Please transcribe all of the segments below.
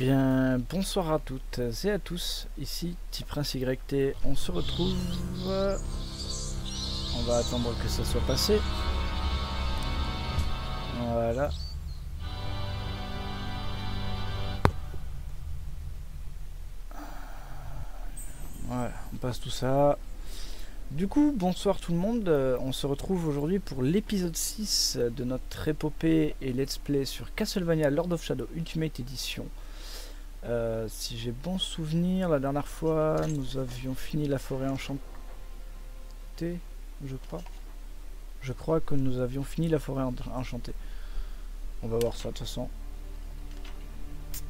bien, bonsoir à toutes et à tous, ici T-Prince YT, on se retrouve, on va attendre que ça soit passé, voilà. Voilà, on passe tout ça. Du coup, bonsoir tout le monde, on se retrouve aujourd'hui pour l'épisode 6 de notre épopée et let's play sur Castlevania Lord of Shadow Ultimate Edition. Si j'ai bon souvenir, la dernière fois, nous avions fini la forêt enchantée, je crois. Je crois que nous avions fini la forêt enchantée. On va voir ça de toute façon.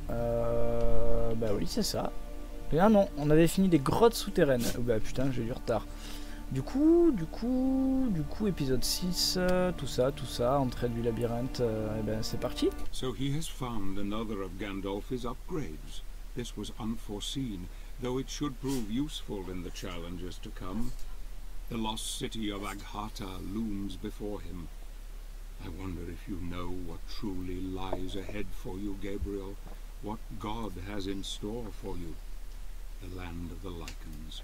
Bah oui, c'est ça. Et ah non, on avait fini des grottes souterraines. Oh bah putain, j'ai eu du retard. Du coup, épisode 6, tout ça, entrée du labyrinthe, et ben c'est parti. So he has found another of Gandalf's upgrades. This was unforeseen, though it should prove useful in the challenges to come. The lost city of Aghata looms before him. I wonder if you know what truly lies ahead for you, Gabriel. What God has in store for you. The land of the Lycans.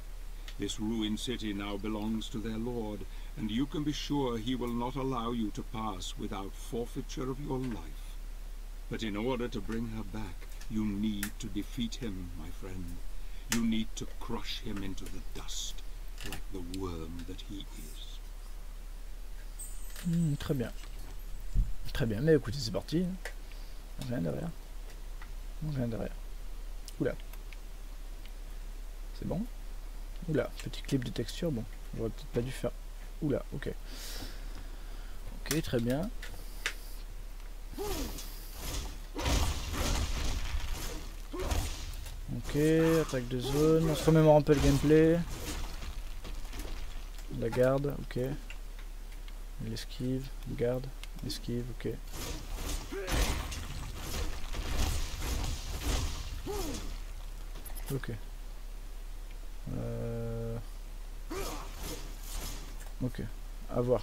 This ruined city now belongs to their lord, and you can be sure he will not allow you to pass without forfeiture of your life. But in order to bring her back, you need to defeat him, my friend. You need to crush him into the dust, like the worm that he is. Très bien. Très bien, mais écoutez, c'est parti. On vient derrière. Oula. C'est bon. Oula, petit clip de texture, bon, j'aurais peut-être pas dû faire. Oula, ok. Ok, très bien. Ok, attaque de zone, on se remémore un peu le gameplay. La garde, ok. L'esquive, garde, esquive, ok. Ok. Ok, à voir.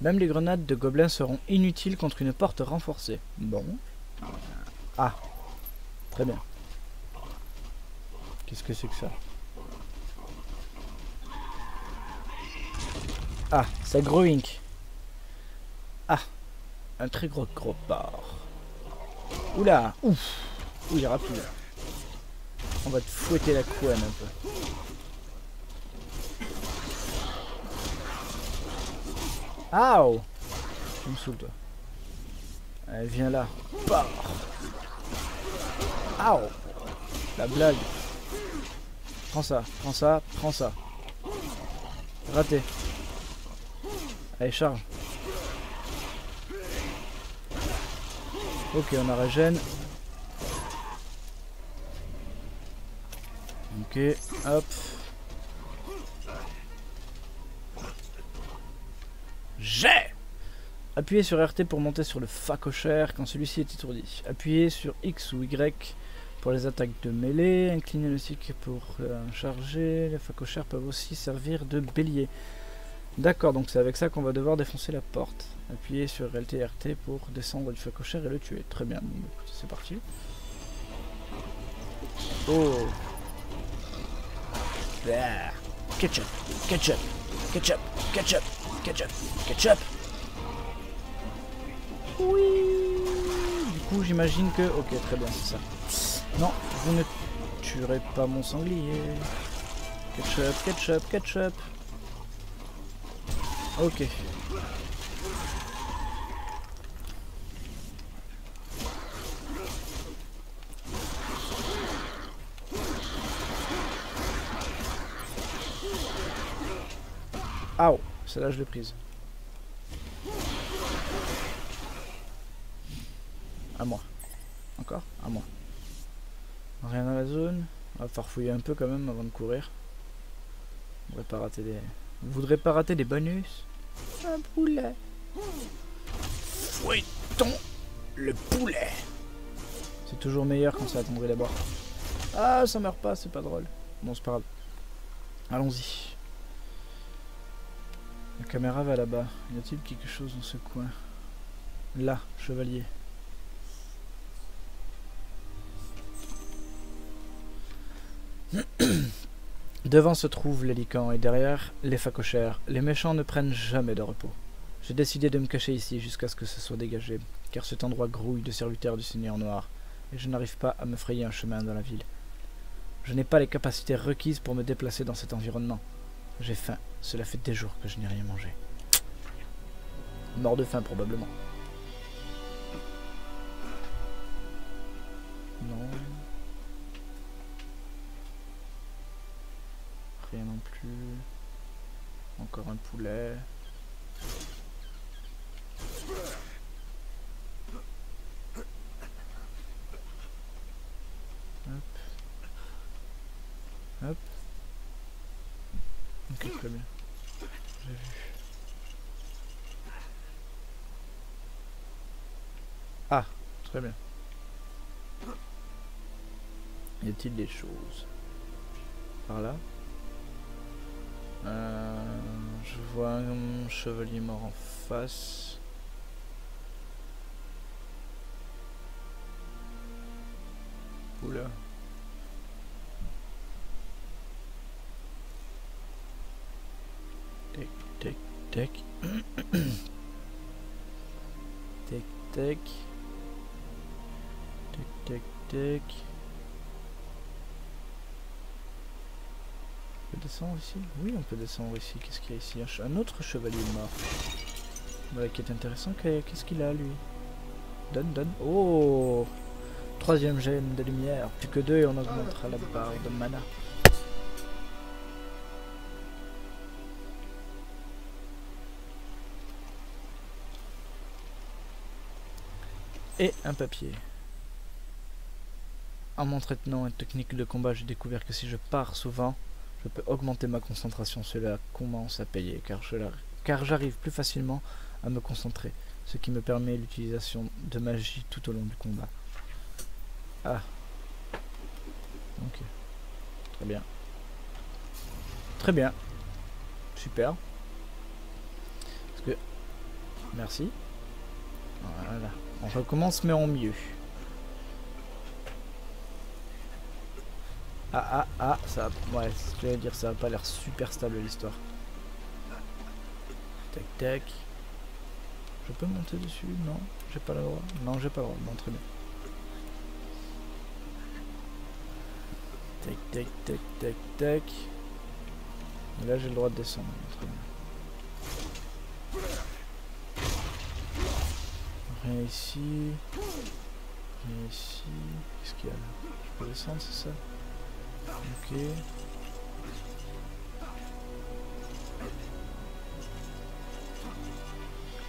Même les grenades de gobelins seront inutiles contre une porte renforcée. Bon. Ah. Très bien. Qu'est-ce que c'est que ça? Ah, c'est Groink. Ah. Un très gros porc. Oula. Ouf. Ouh, il rapide. On va te fouetter la couenne un peu. Aouh! Tu me saoules toi. Allez, viens là. Bah. Aouh! La blague. Prends ça. Raté. Allez, charge. Ok, on a régène. Ok, hop. J'ai appuyez sur RT pour monter sur le phacochère quand celui-ci est étourdi. Appuyez sur X ou Y pour les attaques de mêlée. Inclinez le stick pour charger. Les phacochères peuvent aussi servir de bélier. D'accord, donc c'est avec ça qu'on va devoir défoncer la porte. Appuyez sur LT et RT pour descendre du phacochère et le tuer. Très bien, c'est parti. Oh. Bah. Ketchup. Oui. Du coup j'imagine que... Ok, très bien, c'est ça. Non, vous ne tuerez pas mon sanglier. Ketchup. Ok. Ah oh, celle-là je l'ai prise. À moi. Encore ? À moi. Rien dans la zone. On va farfouiller un peu quand même avant de courir. On voudrait pas rater des... Vous voudrez pas rater des bonus ? Un poulet. Fouettons le poulet. C'est toujours meilleur quand ça attendrait d'abord. Ah, ça meurt pas, c'est pas drôle. Bon, c'est pas grave. Allons-y. La caméra va là-bas. Y a-t-il quelque chose dans ce coin? Là, chevalier. Devant se trouvent les hélicans et derrière les phacochères. Les méchants ne prennent jamais de repos. J'ai décidé de me cacher ici jusqu'à ce que ce soit dégagé, car cet endroit grouille de serviteurs du Seigneur Noir, et je n'arrive pas à me frayer un chemin dans la ville. Je n'ai pas les capacités requises pour me déplacer dans cet environnement. J'ai faim, cela fait des jours que je n'ai rien mangé. Mort de faim probablement. Non. Rien non plus. Encore un poulet. Hop. Hop. Ok, très bien. J'ai vu. Ah, très bien. Y a-t-il des choses par là? Je vois un chevalier mort en face. Oula. Tac, tac, tac. Tac, tac. Tac, tac, tac. On peut descendre ici? Oui, on peut descendre ici. Qu'est-ce qu'il y a ici? Un autre chevalier mort. Voilà qui est intéressant. Qu'est-ce qu'il a lui? Donne, donne. Oh! Troisième gemme de lumière. Plus que 2 et on augmentera la barre de mana. Et un papier. En m'entraînant à une technique de combat, j'ai découvert que si je pars souvent, je peux augmenter ma concentration. Cela commence à payer car j'arrive plus facilement à me concentrer, ce qui me permet l'utilisation de magie tout au long du combat. Ah. Ok. Très bien. Très bien. Super. Parce que... Merci. Voilà. On recommence mais en mieux. Ah ah ah, ça a... Ouais, je vais dire, ça a pas l'air super stable l'histoire. Tac tac. Je peux monter dessus? Non, j'ai pas le droit. Non, j'ai pas le droit. Bon, très bien. Tac tac tac tac tac. Et là j'ai le droit de descendre. Très bien. Rien ici. Rien ici. Qu'est-ce qu'il y a là? Je peux descendre, c'est ça? Ok.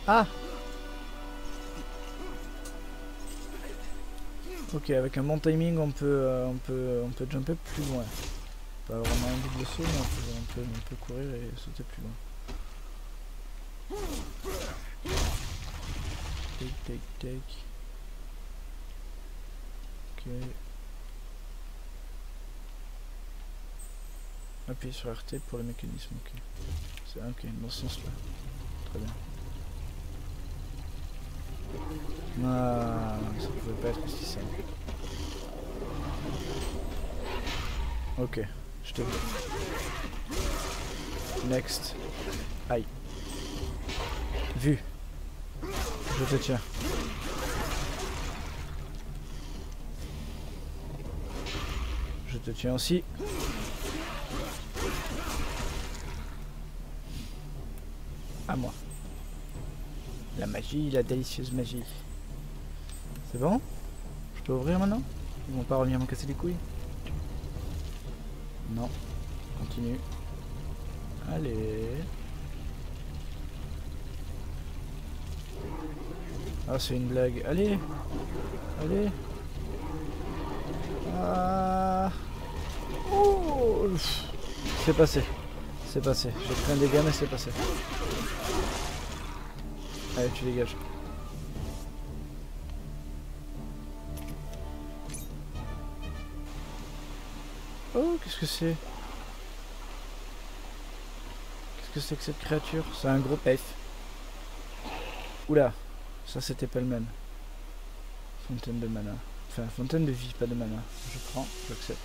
Ah! Ok, avec un bon timing on peut jumper plus loin. Pas vraiment un double saut, mais on peut courir et sauter plus loin. Tac tac tac. Ok. Appuyez sur RT pour le mécanisme, ok. C'est ok, dans ce sens-là. Très bien. Ah, ça pouvait pas être aussi simple. Ok, je te vois. Next. Aïe. Vu. Je te tiens. Je te tiens aussi. À moi. La magie, la délicieuse magie. C'est bon? Je peux ouvrir maintenant? Ils vont pas revenir me casser les couilles? Non. Continue. Allez. Ah, c'est une blague. Allez. Allez. Ah. Oh. C'est passé. C'est passé. J'ai pris un dégât mais c'est passé. Allez, tu dégages. Oh, qu'est-ce que c'est? Qu'est-ce que c'est que cette créature? C'est un gros pef. Oula, ça c'était pas le même. Fontaine de mana. Enfin, fontaine de vie, pas de mana. Je prends, j'accepte.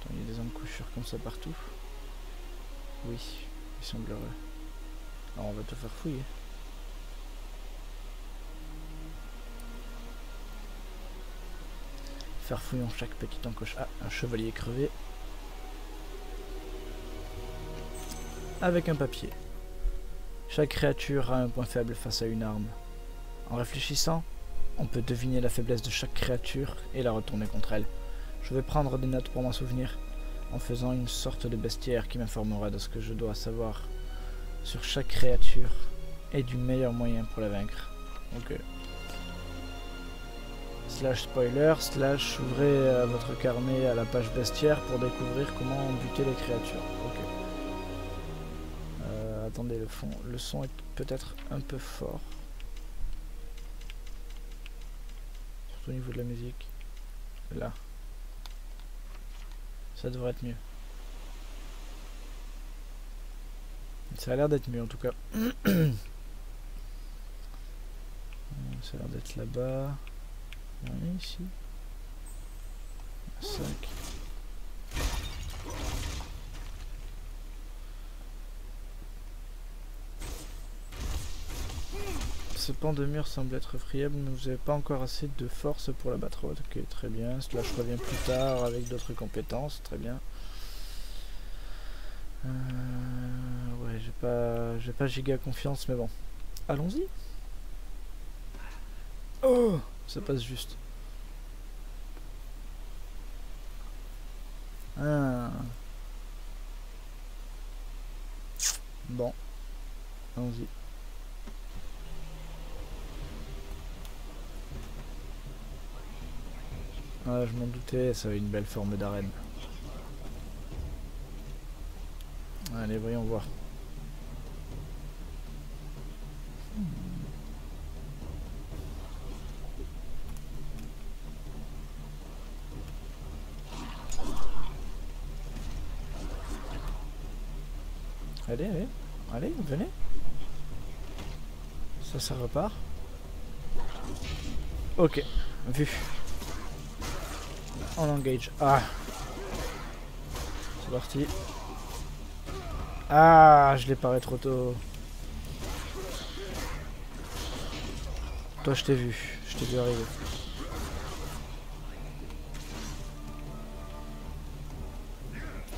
Attends, il y a des hommes couchures comme ça partout. Oui, il semblerait. Alors on va te faire fouiller. Faire fouiller en chaque petite encoche. Ah, un chevalier crevé. Avec un papier. Chaque créature a un point faible face à une arme. En réfléchissant, on peut deviner la faiblesse de chaque créature et la retourner contre elle. Je vais prendre des notes pour m'en souvenir, en faisant une sorte de bestiaire qui m'informera de ce que je dois savoir sur chaque créature et du meilleur moyen pour la vaincre. Ok. Slash spoiler, slash ouvrez votre carnet à la page bestiaire pour découvrir comment buter les créatures. Ok. Attendez, le son est peut-être un peu fort. Surtout au niveau de la musique. Là. Ça devrait être mieux. Ça a l'air d'être mieux en tout cas. Ça a l'air d'être là-bas. Oui, ici. 5. Ce pan de mur semble être friable, mais vous n'avez pas encore assez de force pour la battre. Ok, très bien. Cela je reviens plus tard avec d'autres compétences. Très bien. Ouais, j'ai pas giga confiance, mais bon. Allons-y. Oh, ça passe juste. Ah. Bon, allons-y. Ah, je m'en doutais, ça a une belle forme d'arène. Allez, voyons voir. Allez, allez, allez, venez. Ça repart. Ok, vu. On engage. Ah, c'est parti. Ah, je l'ai paré trop tôt. Toi, je t'ai vu arriver.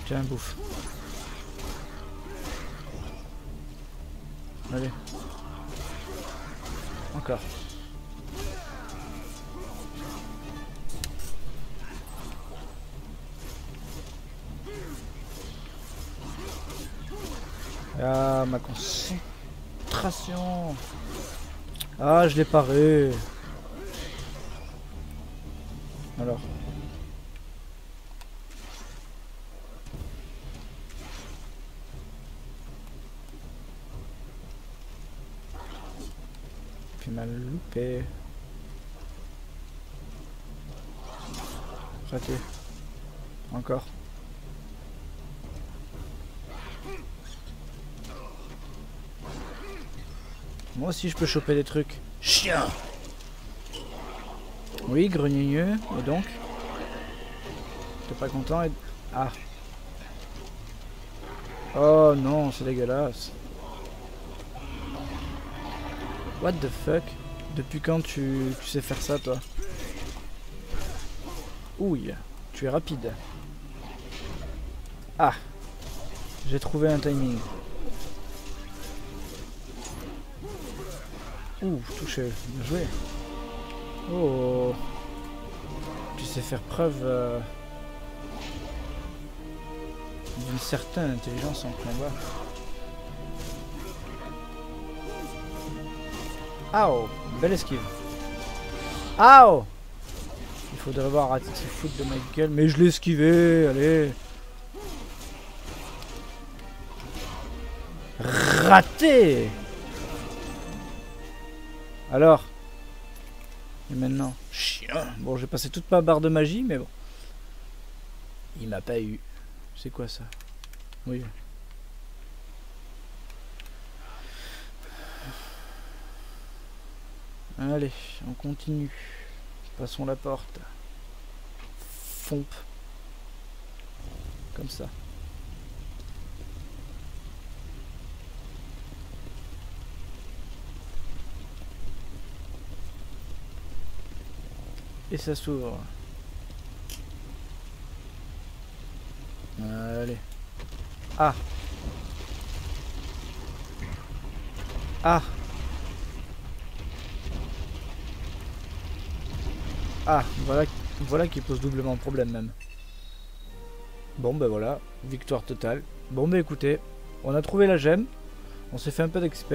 Tiens, bouffe. Allez. Encore. Ah, ma concentration. Ah, je l'ai paré. Alors. J'ai mal loupé. Raté. Encore. Moi aussi je peux choper des trucs. Chien. Oui, grenigneux. Et donc t'es pas content et... Ah. Oh non, c'est dégueulasse. What the fuck? Depuis quand tu sais faire ça, toi? Ouille. Tu es rapide. Ah. J'ai trouvé un timing. Ouh, touché, bien joué. Oh, tu sais faire preuve d'une certaine intelligence en combat. Aouh, belle esquive. Aouh, il faudrait voir à se foutre de ma gueule, mais je l'ai esquivé, allez. Raté. Alors, et maintenant, chien. Bon, j'ai passé toute ma barre de magie, mais bon. Il m'a pas eu. C'est quoi ça? Oui. Allez, on continue. Passons la porte. Fompe. Comme ça. Et ça s'ouvre. Allez. Ah. Ah. Ah, voilà, voilà qui pose doublement problème même. Bon ben voilà, victoire totale. Bon ben écoutez, on a trouvé la gemme, on s'est fait un peu d'XP,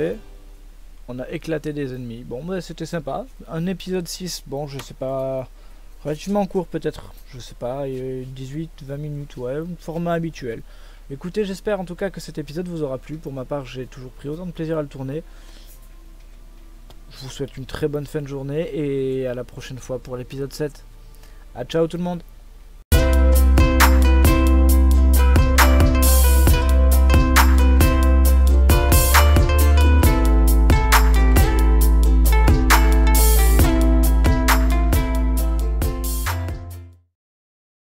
on a éclaté des ennemis. Bon ben c'était sympa, un épisode 6, bon je sais pas, relativement court peut-être, je sais pas, 18-20 minutes, ouais, format habituel. Écoutez, j'espère en tout cas que cet épisode vous aura plu. Pour ma part, j'ai toujours pris autant de plaisir à le tourner. Je vous souhaite une très bonne fin de journée et à la prochaine fois pour l'épisode 7. A ciao tout le monde!